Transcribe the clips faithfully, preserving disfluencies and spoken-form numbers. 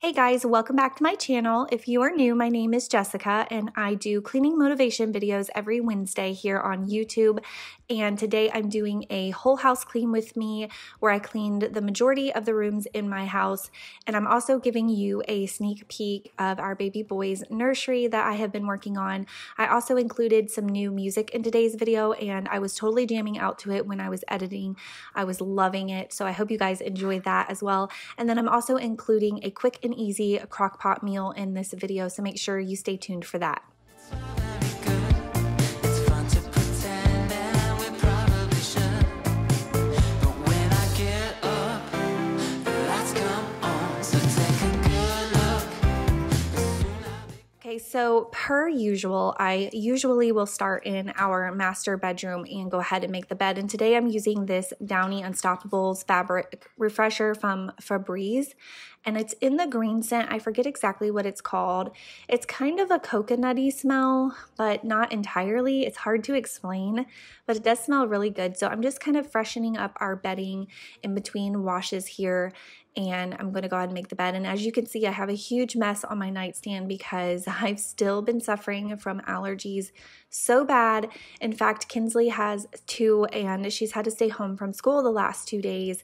Hey guys, welcome back to my channel. If you are new, my name is Jessica and I do cleaning motivation videos every Wednesday here on YouTube. And today I'm doing a whole house clean with me where I cleaned the majority of the rooms in my house. And I'm also giving you a sneak peek of our baby boy's nursery that I have been working on. I also included some new music in today's video and I was totally jamming out to it when I was editing. I was loving it. So I hope you guys enjoyed that as well. And then I'm also including a quick and easy crock pot meal in this video. So make sure you stay tuned for that. So per usual, I usually will start in our master bedroom and go ahead and make the bed. And today I'm using this Downy Unstoppables fabric refresher from Febreze. And it's in the green scent. I forget exactly what it's called. It's kind of a coconutty smell, but not entirely. It's hard to explain, but it does smell really good. So I'm just kind of freshening up our bedding in between washes here. And I'm going to go ahead and make the bed. And as you can see, I have a huge mess on my nightstand because I've still been suffering from allergies so bad. In fact, Kinsley has two and she's had to stay home from school the last two days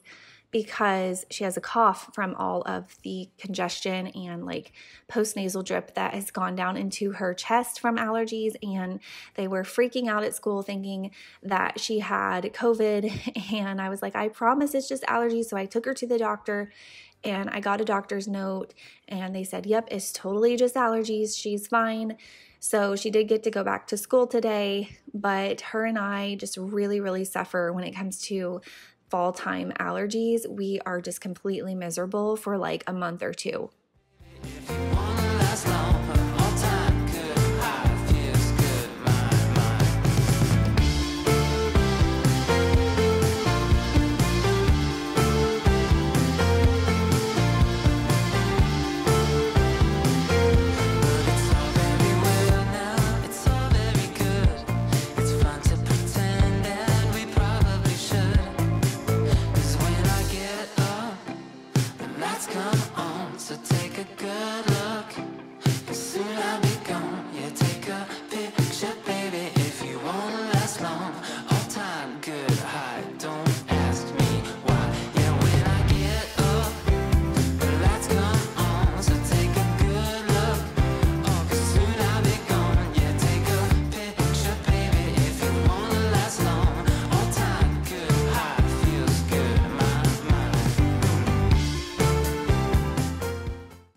because she has a cough from all of the congestion and like post-nasal drip that has gone down into her chest from allergies. And they were freaking out at school thinking that she had COVID. And I was like, I promise it's just allergies. So I took her to the doctor and I got a doctor's note and they said, yep, it's totally just allergies. She's fine. So she did get to go back to school today, but her and I just really, really suffer when it comes to fall time allergies. We are just completely miserable for like a month or two.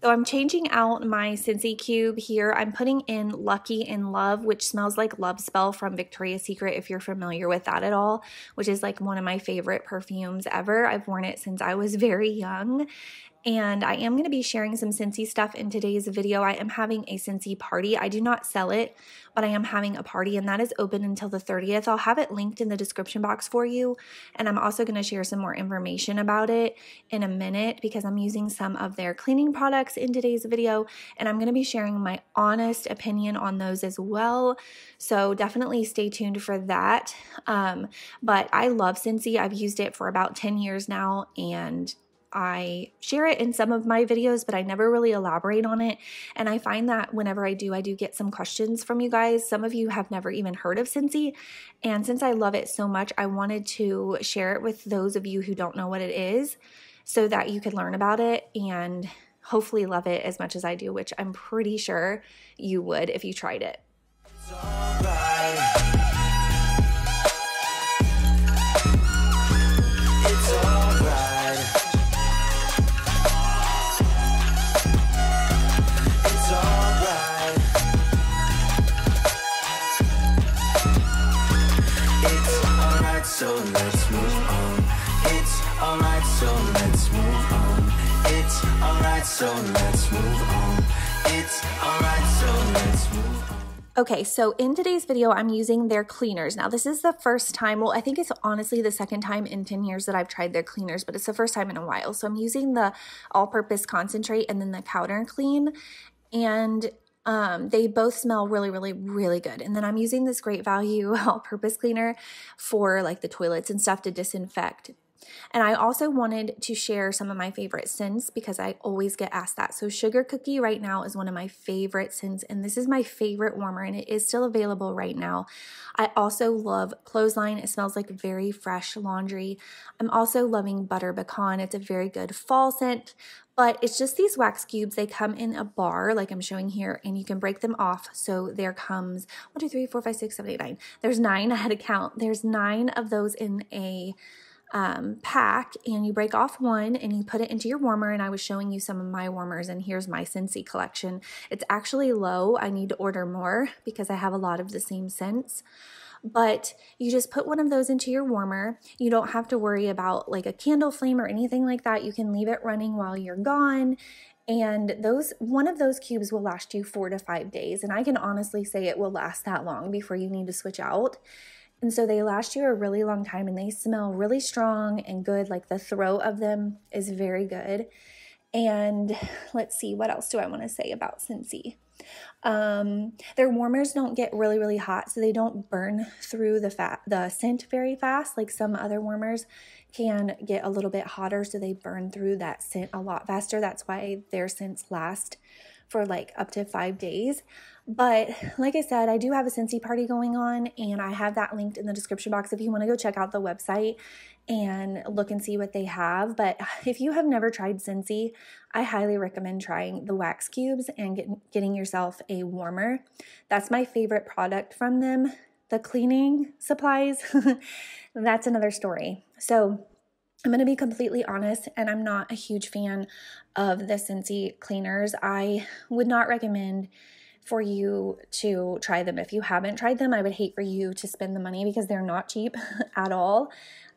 So I'm changing out my Scentsy cube here. I'm putting in Lucky in Love, which smells like Love Spell from Victoria's Secret, if you're familiar with that at all, which is like one of my favorite perfumes ever. I've worn it since I was very young. And I am going to be sharing some Scentsy stuff in today's video. I am having a Scentsy party. I do not sell it, but I am having a party and that is open until the thirtieth. I'll have it linked in the description box for you. And I'm also going to share some more information about it in a minute because I'm using some of their cleaning products in today's video. And I'm going to be sharing my honest opinion on those as well. So definitely stay tuned for that. Um, but I love Scentsy. I've used it for about ten years now and I share it in some of my videos, but I never really elaborate on it. And I find that whenever I do, I do get some questions from you guys. Some of you have never even heard of Scentsy. And since I love it so much, I wanted to share it with those of you who don't know what it is so that you could learn about it and hopefully love it as much as I do, which I'm pretty sure you would if you tried it. It's all right. So let's move on. It's alright, so let's move on. It's alright, so let's move on. It's alright, so let's move on. Okay, so in today's video, I'm using their cleaners. Now, this is the first time, well, I think it's honestly the second time in ten years that I've tried their cleaners, but it's the first time in a while. So I'm using the all-purpose concentrate and then the powder clean. And Um, they both smell really, really, really good. And then I'm using this Great Value all-purpose cleaner for like the toilets and stuff to disinfect And I also wanted to share some of my favorite scents because I always get asked that. So sugar cookie right now is one of my favorite scents, and this is my favorite warmer, and it is still available right now. I also love clothesline. It smells like very fresh laundry. I'm also loving butter pecan. It's a very good fall scent. But it's just these wax cubes. They come in a bar, like I'm showing here, and you can break them off. So there comes one, two, three, four, five, six, seven, eight, nine. There's nine. I had to count. There's nine of those in a um, pack, and you break off one and you put it into your warmer. And I was showing you some of my warmers, and here's my Scentsy collection. It's actually low. I need to order more because I have a lot of the same scents. But you just put one of those into your warmer. You don't have to worry about like a candle flame or anything like that. You can leave it running while you're gone. And those, one of those cubes will last you four to five days. And I can honestly say it will last that long before you need to switch out. And so they last you a really long time, and they smell really strong and good. Like the throw of them is very good. And let's see, what else do I want to say about Scentsy? Um, their warmers don't get really, really hot, so they don't burn through the fat, the scent very fast. Like some other warmers can get a little bit hotter, so they burn through that scent a lot faster. That's why their scents last for like up to five days. But like I said, I do have a Scentsy party going on, and I have that linked in the description box if you want to go check out the website and look and see what they have. But if you have never tried Scentsy, I highly recommend trying the wax cubes and get, getting yourself a warmer. That's my favorite product from them. The cleaning supplies, that's another story. So I'm going to be completely honest, and I'm not a huge fan of the Scentsy cleaners. I would not recommend for you to try them. If you haven't tried them, I would hate for you to spend the money because they're not cheap at all.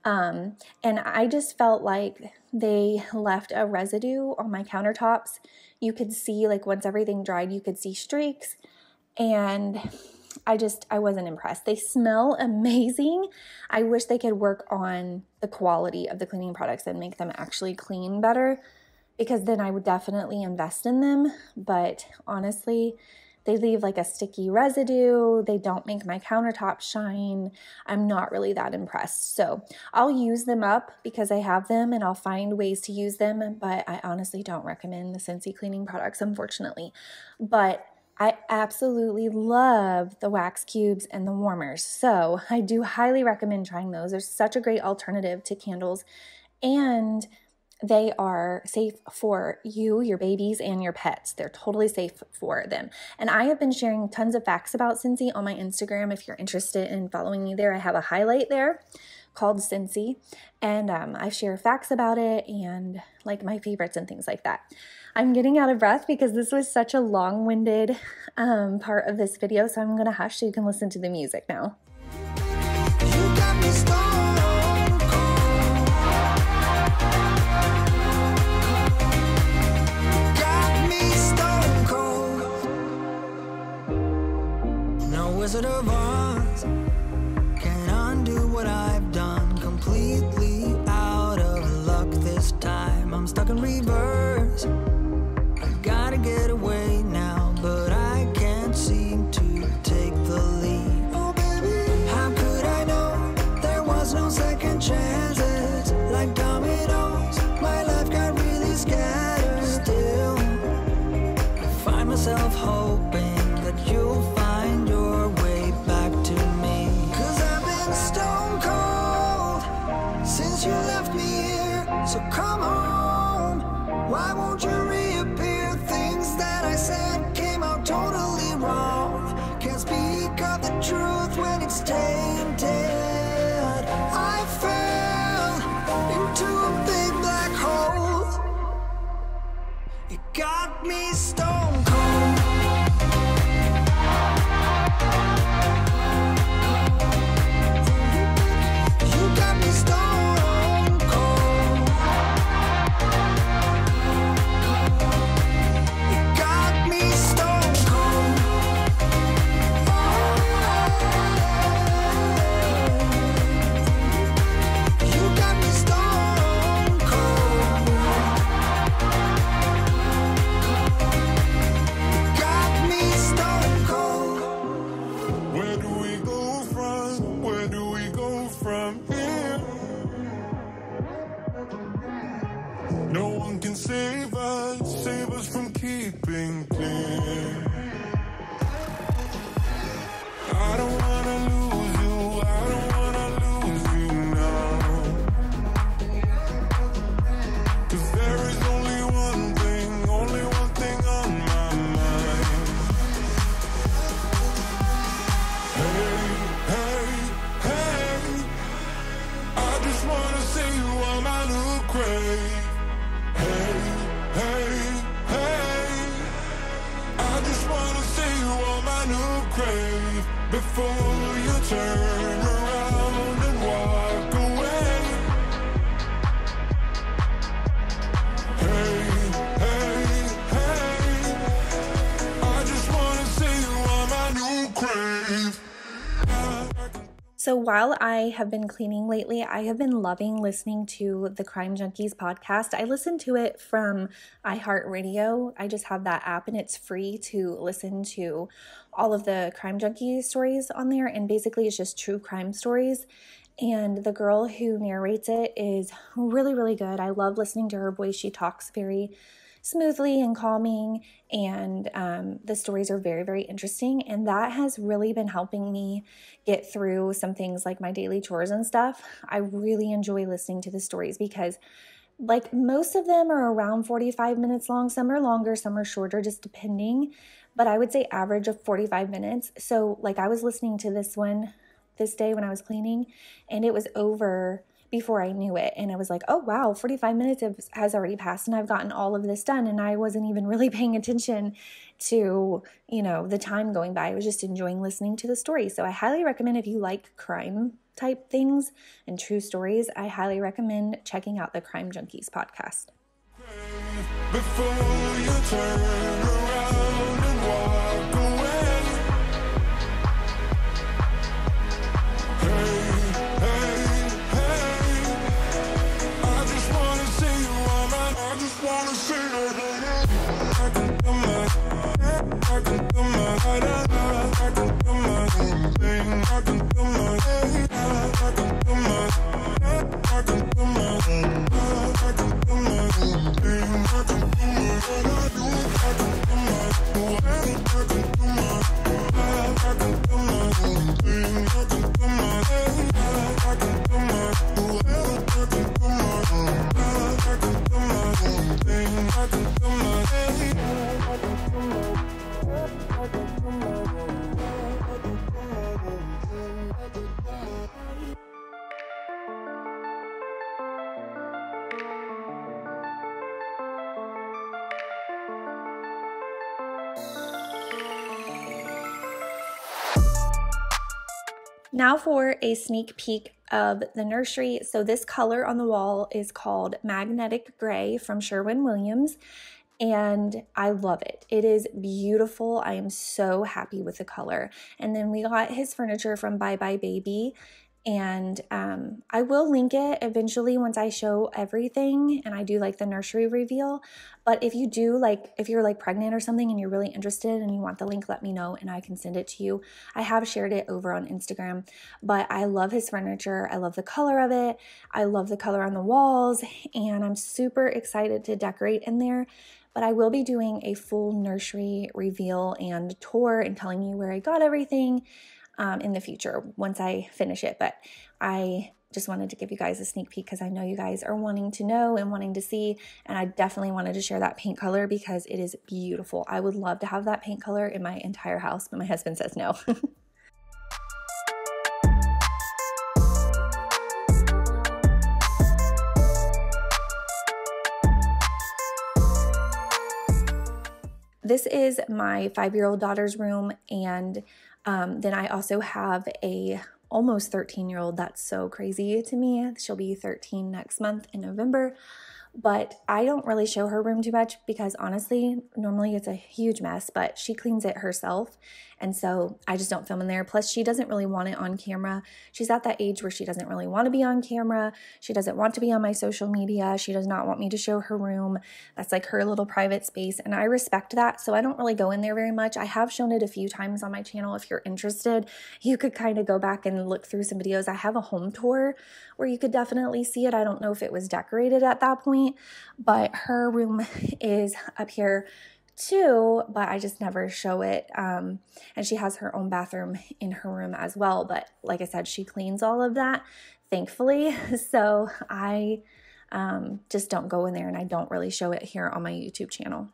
Um, and I just felt like they left a residue on my countertops. You could see, like once everything dried, you could see streaks, and I just, I wasn't impressed. They smell amazing. I wish they could work on the quality of the cleaning products and make them actually clean better, because then I would definitely invest in them. But honestly, they leave like a sticky residue. They don't make my countertop shine. I'm not really that impressed. So I'll use them up because I have them, and I'll find ways to use them. But I honestly don't recommend the Scentsy cleaning products, unfortunately. But I absolutely love the wax cubes and the warmers. So I do highly recommend trying those. They're such a great alternative to candles, and they are safe for you, your babies, and your pets. They're totally safe for them. And I have been sharing tons of facts about Scentsy on my Instagram. If you're interested in following me there, I have a highlight there called Scentsy, and um, I share facts about it and like my favorites and things like that. I'm getting out of breath because this was such a long-winded um, part of this video, so I'm going to hush so you can listen to the music now. You got me started. Wizard of Oz can undo what I've done. Completely out of luck this time. I'm stuck in reverse. I gotta get away now, but I can't seem to take the lead. Oh baby, how could I know there was no second chances? Like dominoes, my life got really scattered. Still, I find myself hoping that you'll find you left me here, so come home. Why won't you reappear? Things that I said came out totally wrong. Can't speak of the truth when it's tainted. I fell into a big black hole. It got me stone cold. save us, save us from keeping clean. I don't wanna lose you, I don't wanna lose you now. Cause there is only one thing, only one thing on my mind. Hey, hey, hey, I just wanna say you are my new craze. Hey, hey, I just wanna say you are my new crave. Before you turn around and walk away. Hey, hey, hey, I just wanna say you are my new crave. So while I have been cleaning lately, I have been loving listening to the Crime Junkies podcast. I listen to it from iHeartRadio. I just have that app and it's free to listen to all of the Crime Junkies stories on there. And basically it's just true crime stories. And the girl who narrates it is really, really good. I love listening to her voice. She talks very smoothly and calming. And um, the stories are very, very interesting. And that has really been helping me get through some things like my daily chores and stuff. I really enjoy listening to the stories because like most of them are around forty-five minutes long. Some are longer, some are shorter, just depending. But I would say average of forty-five minutes. So like I was listening to this one this day when I was cleaning and it was over before I knew it. And I was like, oh wow, forty-five minutes have, has already passed and I've gotten all of this done. And I wasn't even really paying attention to, you know, the time going by. I was just enjoying listening to the story. So I highly recommend if you like crime type things and true stories, I highly recommend checking out the Crime Junkies podcast. Before you turn around and walk away. Hey. Now for a sneak peek of the nursery. So this color on the wall is called Magnetic Gray from Sherwin Williams, and I love it. It is beautiful. I am so happy with the color. And then we got his furniture from Bye Bye Baby, and um, I will link it eventually once I show everything and I do like the nursery reveal. But if you do like, if you're like pregnant or something and you're really interested and you want the link, let me know and I can send it to you. I have shared it over on Instagram, but I love his furniture. I love the color of it. I love the color on the walls and I'm super excited to decorate in there. But I will be doing a full nursery reveal and tour and telling you where I got everything um, in the future once I finish it. But I just wanted to give you guys a sneak peek because I know you guys are wanting to know and wanting to see. And I definitely wanted to share that paint color because it is beautiful. I would love to have that paint color in my entire house, but my husband says no. This is my five-year-old daughter's room, and um, then I also have a almost thirteen-year-old. That's so crazy to me. She'll be thirteen next month in November, but I don't really show her room too much because honestly, normally it's a huge mess, but she cleans it herself, And so I just don't film in there. Plus, she doesn't really want it on camera. She's at that age where she doesn't really want to be on camera. She doesn't want to be on my social media. She does not want me to show her room. That's like her little private space, and I respect that. So I don't really go in there very much. I have shown it a few times on my channel. If you're interested, you could kind of go back and look through some videos. I have a home tour where you could definitely see it. I don't know if it was decorated at that point, but her room is up here too, but I just never show it. Um, and she has her own bathroom in her room as well. But like I said, she cleans all of that, thankfully. So I um, just don't go in there, and I don't really show it here on my YouTube channel.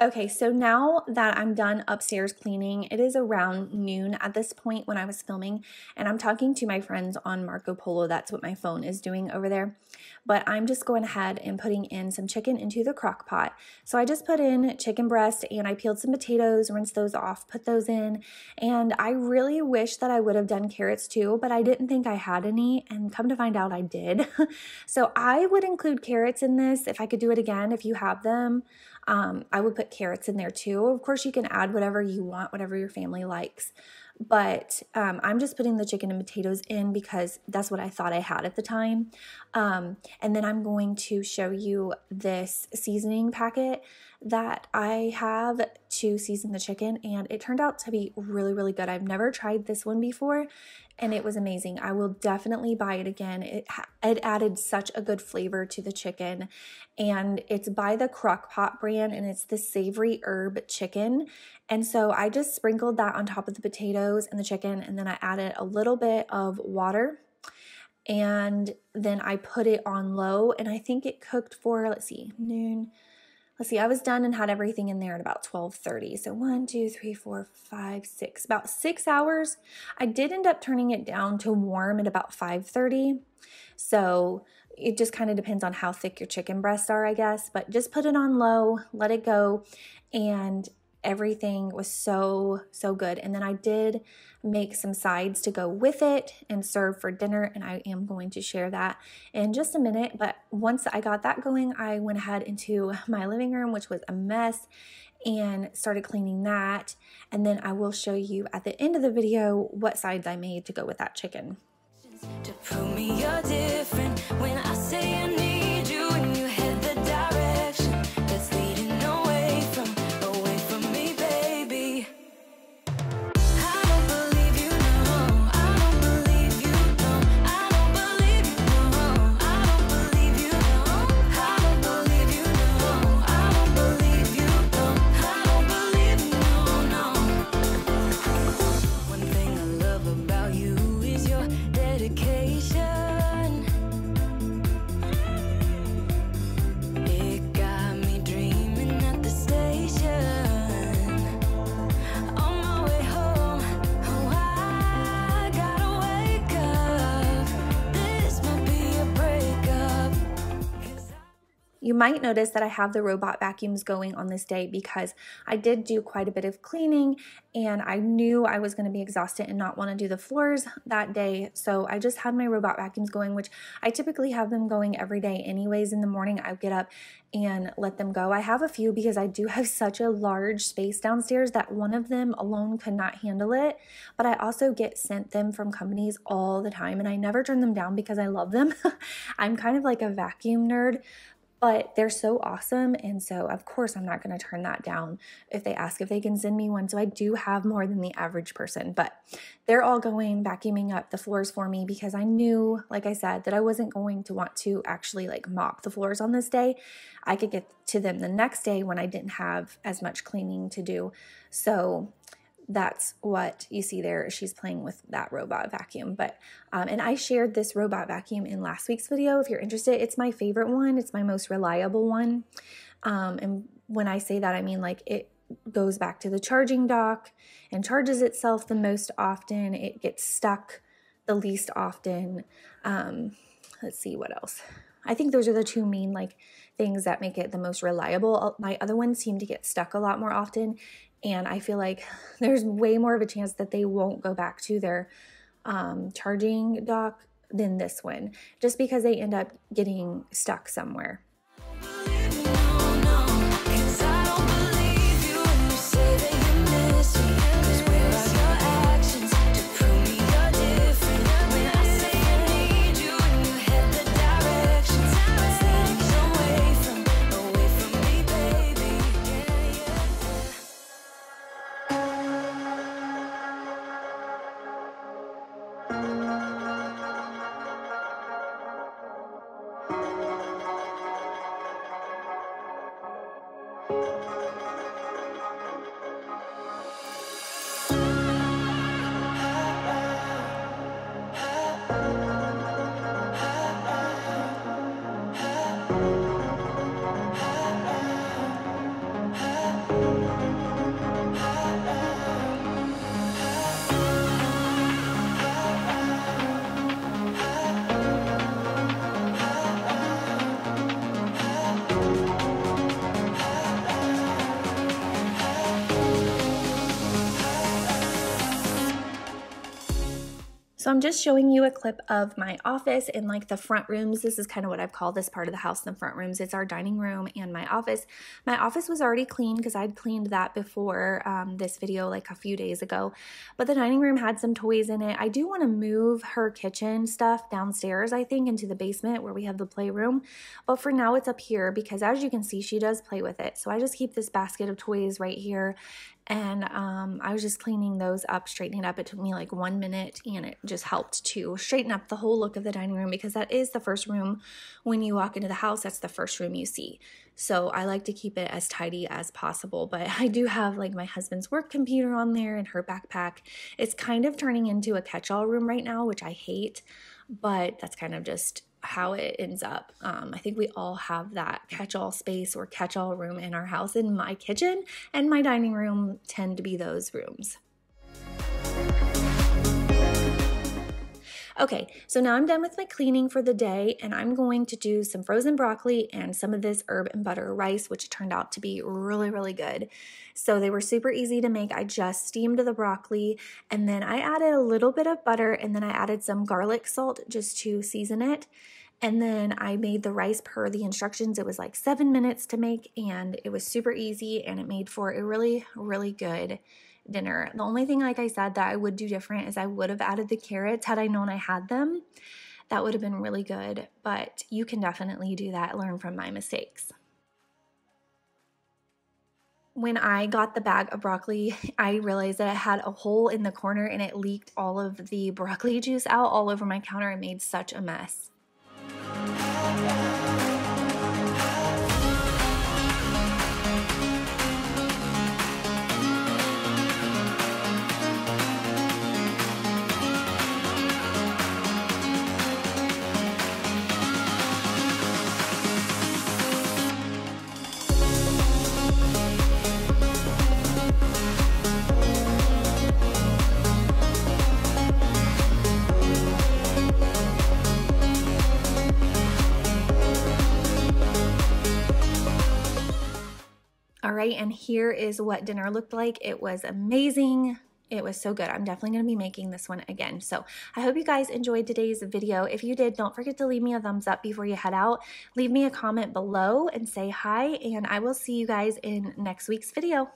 Okay, so now that I'm done upstairs cleaning, it is around noon at this point when I was filming, and I'm talking to my friends on Marco Polo. That's what my phone is doing over there. But I'm just going ahead and putting in some chicken into the crock pot. So I just put in chicken breast, and I peeled some potatoes, rinsed those off, put those in. And I really wish that I would have done carrots too, but I didn't think I had any, and come to find out I did. So I would include carrots in this if I could do it again, if you have them. Um, I would put carrots in there too. Of course, you can add whatever you want, whatever your family likes. But um, I'm just putting the chicken and potatoes in because that's what I thought I had at the time. Um, and then I'm going to show you this seasoning packet that I have to season the chicken. And it turned out to be really, really good. I've never tried this one before, and it was amazing. I will definitely buy it again. It, it added such a good flavor to the chicken. And it's by the Crock Pot brand, and it's the Savory Herb Chicken. And so I just sprinkled that on top of the potatoes and the chicken, and then I added a little bit of water, and then I put it on low, and I think it cooked for, let's see, noon. Let's see, I was done and had everything in there at about twelve thirty. So one, two, three, four, five, six, about six hours. I did end up turning it down to warm at about five thirty. So it just kind of depends on how thick your chicken breasts are, I guess, but just put it on low, let it go. And everything was so, so good. And then I did make some sides to go with it and serve for dinner, and I am going to share that in just a minute. But once I got that going, I went ahead into my living room, which was a mess, and started cleaning that. And then I will show you at the end of the video what sides I made to go with that chicken. To prove me you're different when I say I need you and you head the direction that's leading. Dedication. You might notice that I have the robot vacuums going on this day because I did do quite a bit of cleaning and I knew I was going to be exhausted and not want to do the floors that day. So I just had my robot vacuums going, which I typically have them going every day anyways. In the morning, I get up and let them go. I have a few because I do have such a large space downstairs that one of them alone could not handle it. But I also get sent them from companies all the time and I never turn them down because I love them. I'm kind of like a vacuum nerd, but they're so awesome. And so of course I'm not going to turn that down if they ask if they can send me one. So I do have more than the average person, but they're all going vacuuming up the floors for me because I knew, like I said, that I wasn't going to want to actually like mop the floors on this day. I could get to them the next day when I didn't have as much cleaning to do. So that's what you see there. She's playing with that robot vacuum. But, um, and I shared this robot vacuum in last week's video. If you're interested, it's my favorite one. It's my most reliable one. Um, and when I say that, I mean like it goes back to the charging dock and charges itself the most often. It gets stuck the least often. Um, let's see what else. I think those are the two main like things that make it the most reliable. My other ones seem to get stuck a lot more often. And I feel like there's way more of a chance that they won't go back to their um, charging dock than this one, just because they end up getting stuck somewhere. So I'm just showing you a clip of my office and like the front rooms. This is kind of what I've called this part of the house, the front rooms. It's our dining room and my office. My office was already clean because I'd cleaned that before um, this video like a few days ago. But the dining room had some toys in it. I do want to move her kitchen stuff downstairs, I think, into the basement where we have the playroom. But for now it's up here because as you can see, she does play with it. So I just keep this basket of toys right here. And um, I was just cleaning those up, straightening up. It took me like one minute and it just helped to straighten up the whole look of the dining room because that is the first room when you walk into the house. That's the first room you see. So I like to keep it as tidy as possible, but I do have like my husband's work computer on there and her backpack. It's kind of turning into a catch-all room right now, which I hate, but that's kind of just how it ends up. Um, I think we all have that catch-all space or catch-all room in our house, and my kitchen and my dining room tend to be those rooms. Okay, so now I'm done with my cleaning for the day and I'm going to do some frozen broccoli and some of this herb and butter rice, which turned out to be really, really good. So they were super easy to make. I just steamed the broccoli and then I added a little bit of butter and then I added some garlic salt just to season it. And then I made the rice per the instructions. It was like seven minutes to make and it was super easy and it made for a really, really good dinner. The only thing, like I said, that I would do different is I would have added the carrots had I known I had them. That would have been really good, but you can definitely do that. Learn from my mistakes. When I got the bag of broccoli, I realized that it had a hole in the corner and it leaked all of the broccoli juice out all over my counter and made such a mess. everybody, and here is what dinner looked like. It was amazing. It was so good. I'm definitely going to be making this one again. So I hope you guys enjoyed today's video. If you did, don't forget to leave me a thumbs up before you head out. Leave me a comment below and say hi, and I will see you guys in next week's video.